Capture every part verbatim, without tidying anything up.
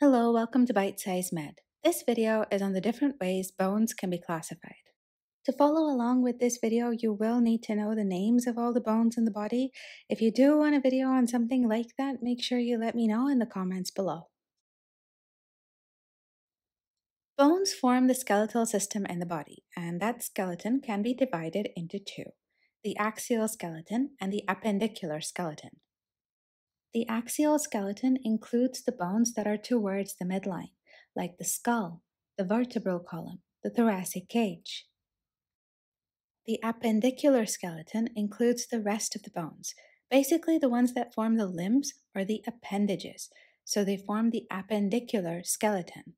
Hello, welcome to Bite Size Med. This video is on the different ways bones can be classified. To follow along with this video, you will need to know the names of all the bones in the body. If you do want a video on something like that, make sure you let me know in the comments below. Bones form the skeletal system in the body, and that skeleton can be divided into two: the axial skeleton and the appendicular skeleton. The axial skeleton includes the bones that are towards the midline, like the skull, the vertebral column, the thoracic cage. The appendicular skeleton includes the rest of the bones, basically the ones that form the limbs or the appendages, so they form the appendicular skeleton,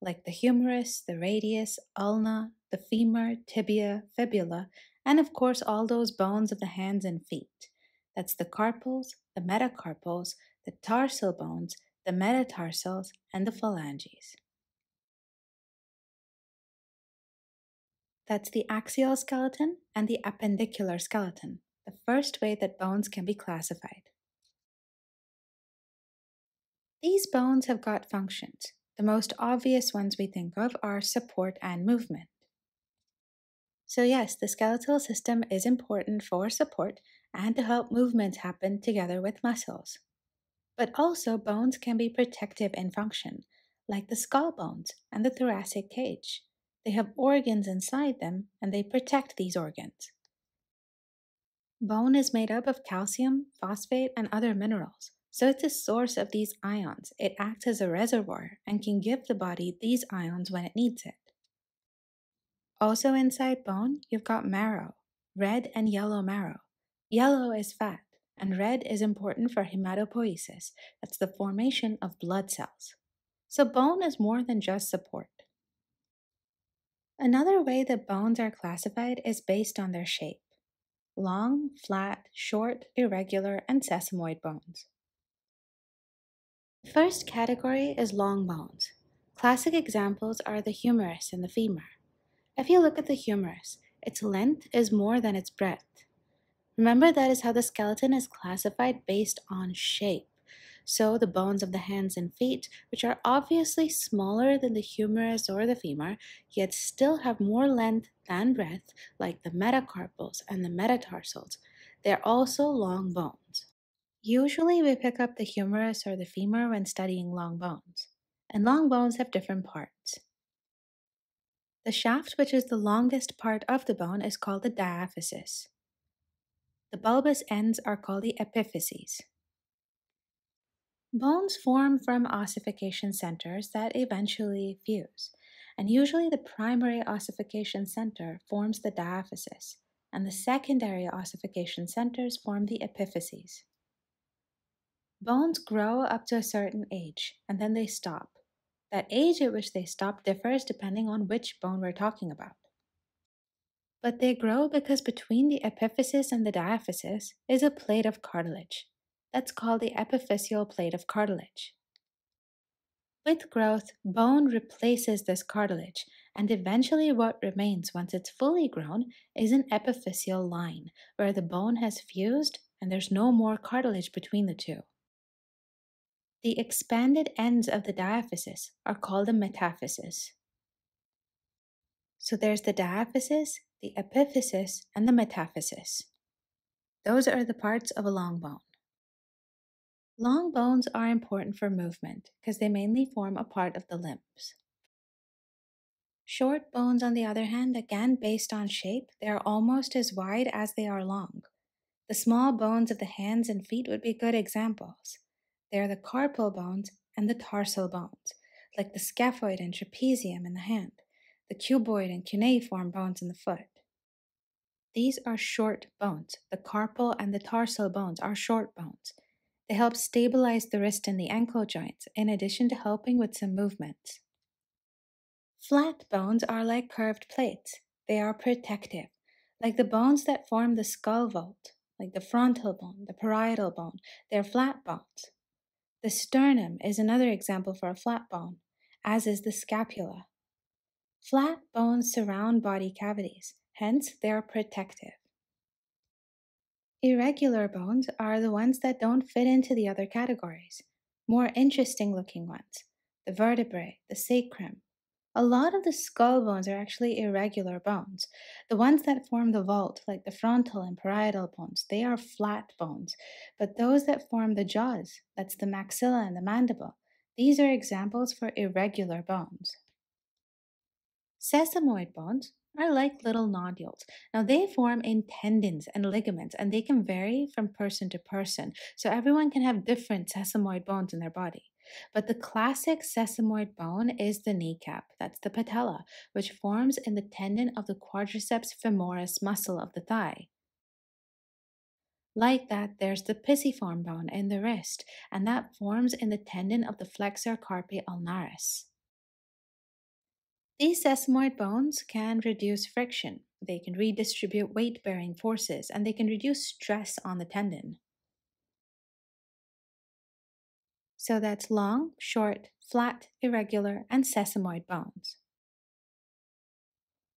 like the humerus, the radius, ulna, the femur, tibia, fibula, and of course all those bones of the hands and feet. That's the carpals, the metacarpals, the tarsal bones, the metatarsals, and the phalanges. That's the axial skeleton and the appendicular skeleton, the first way that bones can be classified. These bones have got functions. The most obvious ones we think of are support and movement. So yes, the skeletal system is important for support and to help movements happen together with muscles. But also bones can be protective in function, like the skull bones and the thoracic cage. They have organs inside them and they protect these organs. Bone is made up of calcium, phosphate, and other minerals, so it's a source of these ions. It acts as a reservoir and can give the body these ions when it needs it. Also inside bone, you've got marrow, red and yellow marrow. Yellow is fat, and red is important for hematopoiesis. That's the formation of blood cells. So bone is more than just support. Another way that bones are classified is based on their shape: long, flat, short, irregular, and sesamoid bones. The first category is long bones. Classic examples are the humerus and the femur. If you look at the humerus, its length is more than its breadth. Remember, that is how the skeleton is classified, based on shape. So the bones of the hands and feet, which are obviously smaller than the humerus or the femur, yet still have more length than breadth, like the metacarpals and the metatarsals. They're also long bones. Usually we pick up the humerus or the femur when studying long bones. And long bones have different parts. The shaft, which is the longest part of the bone, is called the diaphysis. The bulbous ends are called the epiphyses. Bones form from ossification centers that eventually fuse, and usually the primary ossification center forms the diaphysis, and the secondary ossification centers form the epiphyses. Bones grow up to a certain age, and then they stop. That age at which they stop differs depending on which bone we're talking about. But they grow because between the epiphysis and the diaphysis is a plate of cartilage. That's called the epiphyseal plate of cartilage. With growth, bone replaces this cartilage, and eventually what remains once it's fully grown is an epiphyseal line, where the bone has fused and there's no more cartilage between the two. The expanded ends of the diaphysis are called the metaphysis. So there's the diaphysis, the epiphysis, and the metaphysis. Those are the parts of a long bone. Long bones are important for movement because they mainly form a part of the limbs. Short bones, on the other hand, again based on shape, they are almost as wide as they are long. The small bones of the hands and feet would be good examples. They are the carpal bones and the tarsal bones, like the scaphoid and trapezium in the hand, the cuboid and cuneiform bones in the foot. These are short bones. The carpal and the tarsal bones are short bones. They help stabilize the wrist and the ankle joints, in addition to helping with some movements. Flat bones are like curved plates. They are protective, like the bones that form the skull vault, like the frontal bone, the parietal bone. They're flat bones. The sternum is another example for a flat bone, as is the scapula. Flat bones surround body cavities, hence they are protective. Irregular bones are the ones that don't fit into the other categories, more interesting looking ones, the vertebrae, the sacrum. A lot of the skull bones are actually irregular bones. The ones that form the vault, like the frontal and parietal bones, they are flat bones. But those that form the jaws, that's the maxilla and the mandible, these are examples for irregular bones. Sesamoid bones are like little nodules. Now they form in tendons and ligaments, and they can vary from person to person. So everyone can have different sesamoid bones in their body. But the classic sesamoid bone is the kneecap, that's the patella, which forms in the tendon of the quadriceps femoris muscle of the thigh. Like that, there's the pisiform bone in the wrist, and that forms in the tendon of the flexor carpi ulnaris. These sesamoid bones can reduce friction, they can redistribute weight-bearing forces, and they can reduce stress on the tendon. So that's long, short, flat, irregular, and sesamoid bones.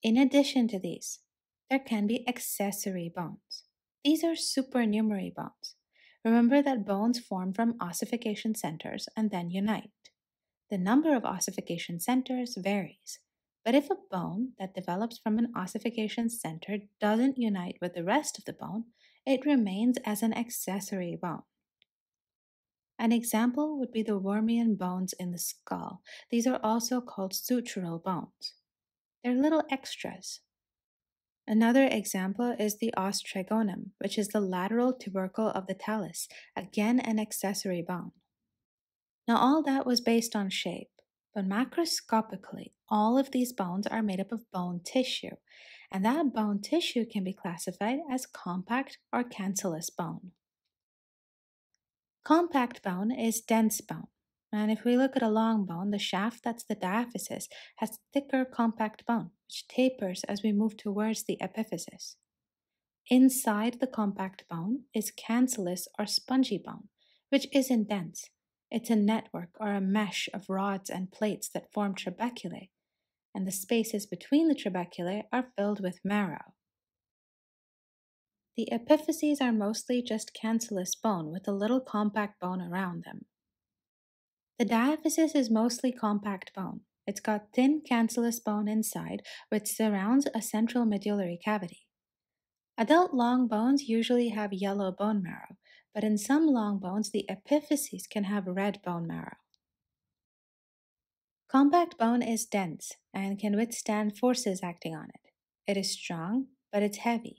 In addition to these, there can be accessory bones. These are supernumerary bones. Remember that bones form from ossification centers and then unite. The number of ossification centers varies, but if a bone that develops from an ossification center doesn't unite with the rest of the bone, it remains as an accessory bone. An example would be the wormian bones in the skull. These are also called sutural bones. They're little extras. Another example is the os trigonum, which is the lateral tubercle of the talus, again an accessory bone. Now all that was based on shape, but macroscopically, all of these bones are made up of bone tissue, and that bone tissue can be classified as compact or cancellous bone. Compact bone is dense bone, and if we look at a long bone, the shaft, that's the diaphysis, has thicker compact bone, which tapers as we move towards the epiphysis. Inside the compact bone is cancellous or spongy bone, which isn't dense. It's a network or a mesh of rods and plates that form trabeculae, and the spaces between the trabeculae are filled with marrow. The epiphyses are mostly just cancellous bone with a little compact bone around them. The diaphysis is mostly compact bone. It's got thin cancellous bone inside, which surrounds a central medullary cavity. Adult long bones usually have yellow bone marrow, but in some long bones, the epiphyses can have red bone marrow. Compact bone is dense and can withstand forces acting on it. It is strong, but it's heavy.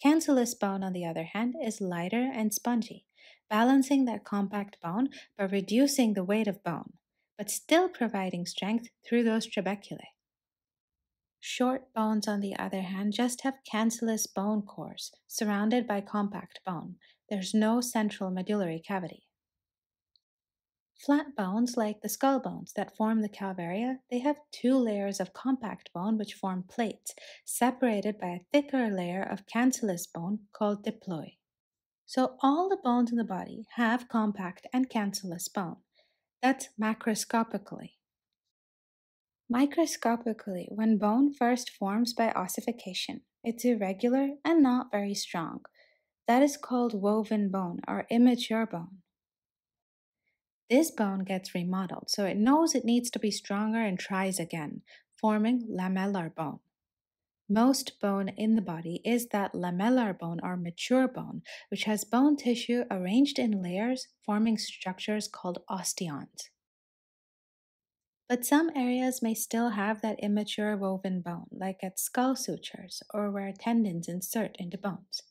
Cancellous bone, on the other hand, is lighter and spongy, balancing that compact bone by reducing the weight of bone, but still providing strength through those trabeculae. Short bones, on the other hand, just have cancellous bone cores surrounded by compact bone. There's no central medullary cavity. Flat bones, like the skull bones that form the calvaria, they have two layers of compact bone which form plates, separated by a thicker layer of cancellous bone called diploe. So all the bones in the body have compact and cancellous bone. That's macroscopically. Microscopically, when bone first forms by ossification, it's irregular and not very strong. That is called woven bone or immature bone. This bone gets remodeled, so it knows it needs to be stronger and tries again, forming lamellar bone. Most bone in the body is that lamellar bone or mature bone, which has bone tissue arranged in layers, forming structures called osteons. But some areas may still have that immature woven bone, like at skull sutures or where tendons insert into bones.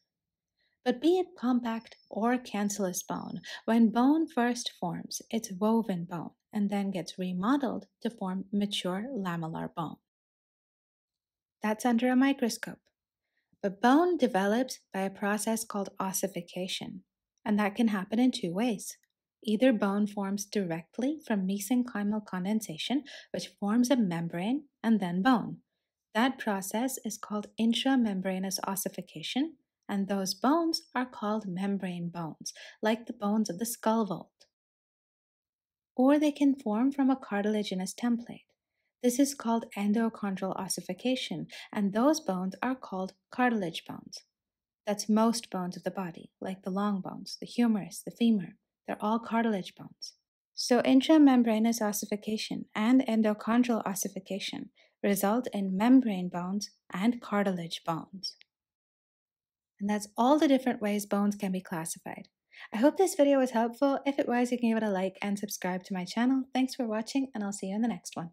But be it compact or cancellous bone, when bone first forms, it's woven bone and then gets remodeled to form mature lamellar bone. That's under a microscope. But bone develops by a process called ossification, and that can happen in two ways. Either bone forms directly from mesenchymal condensation, which forms a membrane and then bone. That process is called intramembranous ossification, and those bones are called membrane bones, like the bones of the skull vault. Or they can form from a cartilaginous template. This is called endochondral ossification, and those bones are called cartilage bones. That's most bones of the body, like the long bones, the humerus, the femur. They're all cartilage bones. So intramembranous ossification and endochondral ossification result in membrane bones and cartilage bones. And that's all the different ways bones can be classified. I hope this video was helpful. If it was, you can give it a like and subscribe to my channel. Thanks for watching, and I'll see you in the next one.